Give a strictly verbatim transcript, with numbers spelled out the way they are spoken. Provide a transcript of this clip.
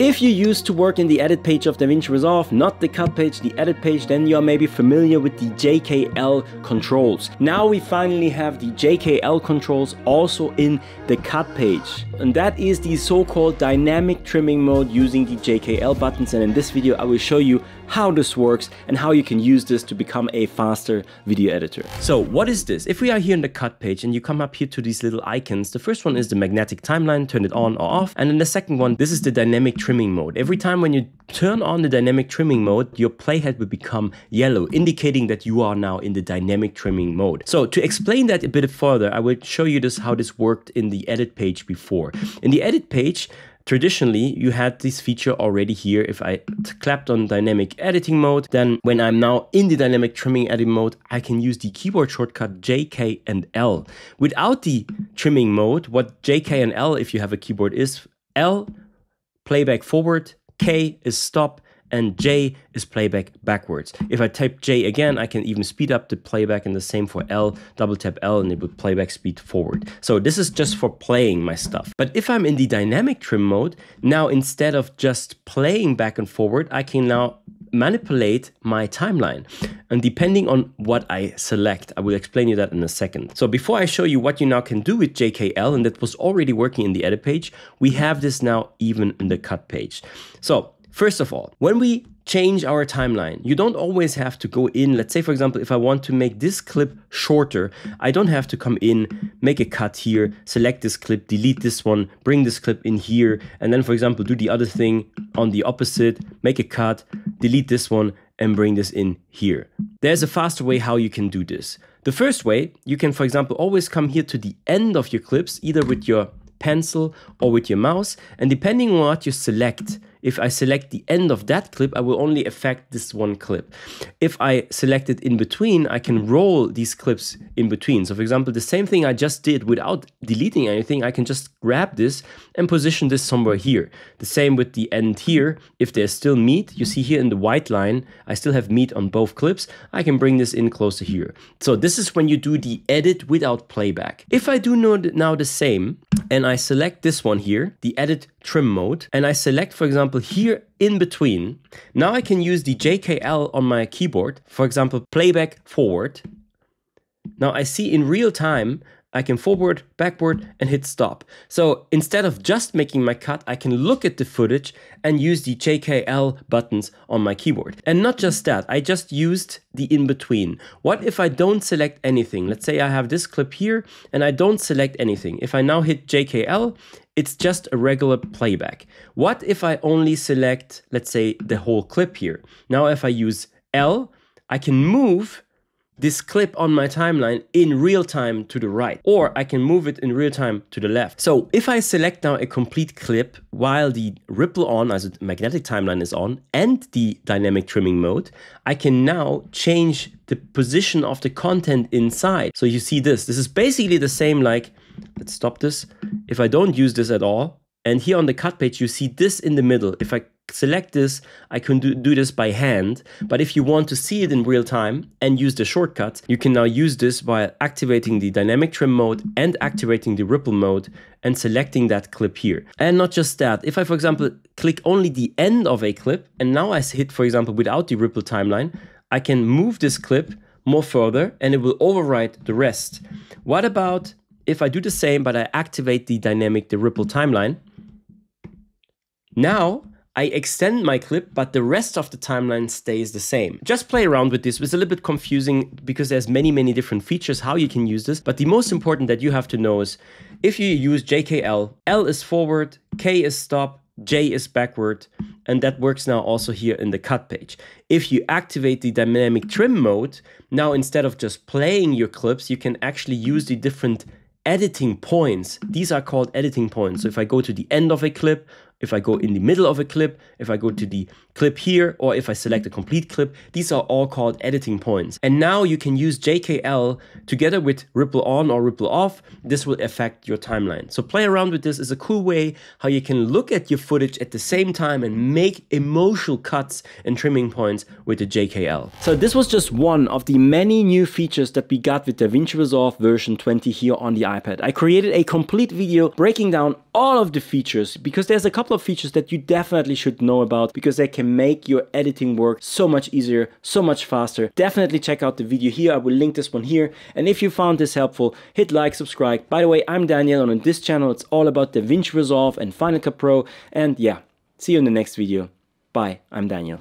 If you used to work in the edit page of DaVinci Resolve, not the cut page, the edit page, then you are maybe familiar with the J K L controls. Now we finally have the J K L controls also in the cut page. And that is the so-called dynamic trimming mode using the J K L buttons. And in this video, I will show you how this works and how you can use this to become a faster video editor. So what is this? If we are here in the cut page and you come up here to these little icons, the first one is the magnetic timeline, turn it on or off. And then the second one, this is the dynamic trimming trimming mode. Every time when you turn on the dynamic trimming mode, your playhead will become yellow, indicating that you are now in the dynamic trimming mode. So to explain that a bit further, I will show you this how this worked in the edit page before. In the edit page, traditionally, you had this feature already here. If I clapped on dynamic editing mode, then when I'm now in the dynamic trimming edit mode, I can use the keyboard shortcut J K and L. Without the trimming mode, what J K and L, if you have a keyboard, is L, playback forward, K is stop, and J is playback backwards. If I type J again, I can even speed up the playback, and the same for L, double tap L, and it will playback speed forward. So this is just for playing my stuff. But if I'm in the dynamic trim mode, now instead of just playing back and forward, I can now manipulate my timeline. And depending on what I select, I will explain you that in a second. So before I show you what you now can do with J K L, and that was already working in the edit page, we have this now even in the cut page. So first of all, when we change our timeline, you don't always have to go in. Let's say, for example, if I want to make this clip shorter, I don't have to come in, make a cut here, select this clip, delete this one, bring this clip in here, and then, for example, do the other thing on the opposite, make a cut, delete this one, and bring this in here. There's a faster way how you can do this. The first way, you can, for example, always come here to the end of your clips, either with your pencil or with your mouse, and depending on what you select, if I select the end of that clip, I will only affect this one clip. If I select it in between, I can roll these clips in between. So for example, the same thing I just did without deleting anything, I can just grab this and position this somewhere here. The same with the end here. If there's still meat, you see here in the white line, I still have meat on both clips. I can bring this in closer here. So this is when you do the edit without playback. If I do now the same, and I select this one here, the edit trim mode, and I select, for example, here in between, now I can use the J K L on my keyboard, for example, playback forward. Now I see in real time, I can forward, backward, and hit stop. So instead of just making my cut, I can look at the footage and use the J K L buttons on my keyboard. And not just that, I just used the in-between. What if I don't select anything? Let's say I have this clip here and I don't select anything. If I now hit J K L, it's just a regular playback. What if I only select, let's say, the whole clip here? Now if I use L, I can move this clip on my timeline in real time to the right, or I can move it in real time to the left. So if I select now a complete clip while the ripple on, as the magnetic timeline is on, and the dynamic trimming mode, I can now change the position of the content inside. So you see this, this is basically the same like, let's stop this. If I don't use this at all, and here on the cut page, you see this in the middle. If I select this, I can do, do this by hand, but if you want to see it in real time and use the shortcut, you can now use this by activating the dynamic trim mode and activating the ripple mode and selecting that clip here. And not just that, if I, for example, click only the end of a clip, and now I hit, for example, without the ripple timeline, I can move this clip more further and it will override the rest. What about if I do the same, but I activate the dynamic, the ripple timeline? Now I extend my clip, but the rest of the timeline stays the same. Just play around with this. It's a little bit confusing because there's many, many different features how you can use this. But the most important that you have to know is if you use J K L, L is forward, K is stop, J is backward, and that works now also here in the cut page. If you activate the dynamic trim mode, now instead of just playing your clips, you can actually use the different editing points. These are called editing points. So if I go to the end of a clip, if I go in the middle of a clip, if I go to the clip here, or if I select a complete clip, these are all called editing points. And now you can use J K L together with ripple on or ripple off. This will affect your timeline. So play around with this. It's a cool way how you can look at your footage at the same time and make emotional cuts and trimming points with the J K L. So this was just one of the many new features that we got with DaVinci Resolve version twenty here on the iPad. I created a complete video breaking down all of the features because there's a couple couple of features that you definitely should know about because they can make your editing work so much easier, so much faster. Definitely check out the video here. I will link this one here. And if you found this helpful, hit like, subscribe. By the way, I'm Daniel, and on this channel, it's all about DaVinci Resolve and Final Cut Pro. And yeah, see you in the next video. Bye, I'm Daniel.